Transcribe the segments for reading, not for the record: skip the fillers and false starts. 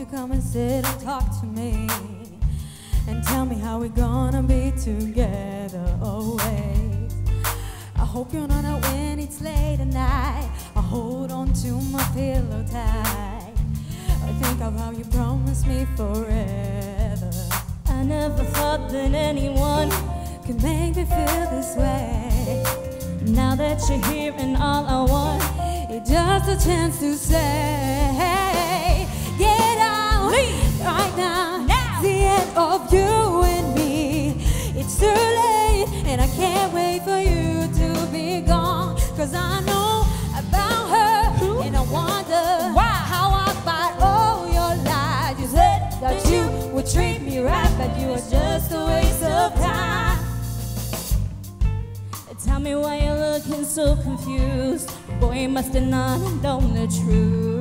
you come and sit and talk to me and tell me how we're gonna be together always? I hope you're not out when it's late at night. I hold on to my pillow tight. I think of how you promised me forever. I never thought that anyone could make me feel this way. Now that you're here and all I want is just a chance to say, right now, it's the end of you and me. It's too late, and I can't wait for you to be gone. Cause I know about her, and I wonder how I fight all your lies. You said that you would treat me right, but you are just a waste of time. Tell me why you're looking so confused. Boy, you must have not known the truth.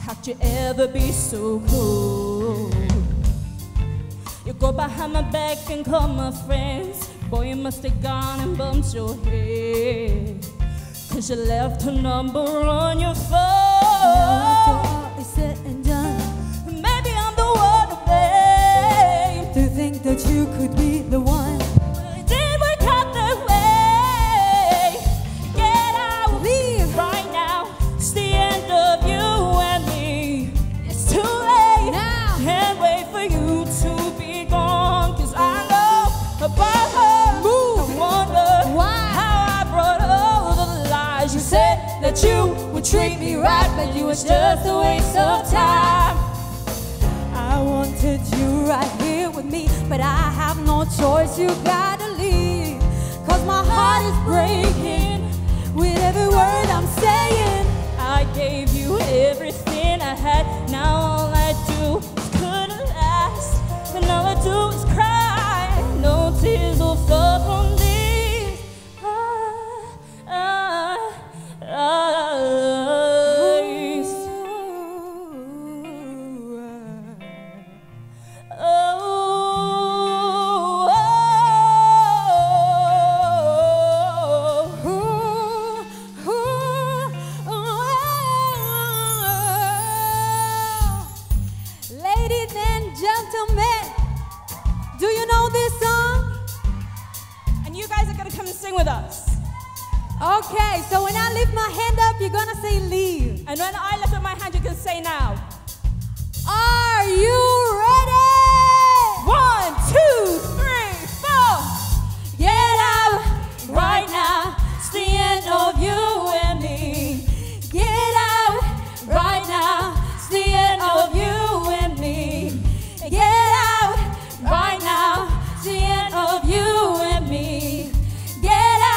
How'd you ever be so cool? You go behind my back and call my friends. Boy, you must have gone and bumped your head, cause you left her number on your phone. Now after all is said and done, maybe I'm the one to blame. To think that you could be the one, but it didn't work out that way. Get out, leave right now. It's the end of you. That you would treat me right, but you was just a waste of time. I wanted you right here with me, but I have no choice, you gotta leave. Cause my heart is breaking with every word I'm saying. I gave you everything I had, now all I do is couldn't last. And all I do is cry, no tears will fall from me. Okay, so when I lift my hand up, you're gonna say leave. And when I lift up my hand, you can say now. Are you ready? 1, 2, 3, 4. Get out right now. It's the end of you and me. Get out right now. It's the end of you and me. Get out right now. It's the end of you and me. Get out.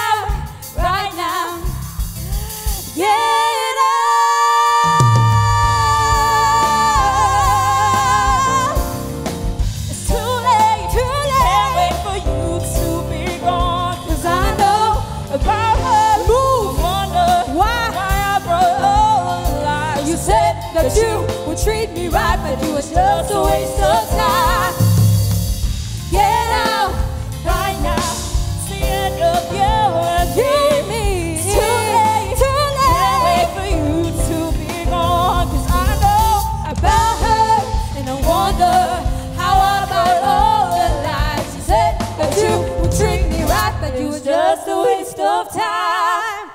It's too late, too late. Can't wait for you to be gone. Cause I know about her. Move, wonder why I brought all the lies. You said that you would treat me right, but you were just a waste of time. Get out right now. It's the end of you and me. But you were just a waste of time.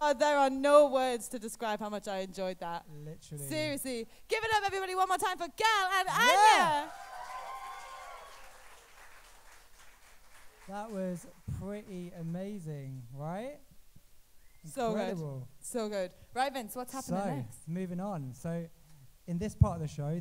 Oh, there are no words to describe how much I enjoyed that. Literally. Seriously. Give it up, everybody, one more time for Gal and Anya. That was pretty amazing, right? Incredible. So good. Right, Vince, what's happening next? Moving on. So in this part of the show,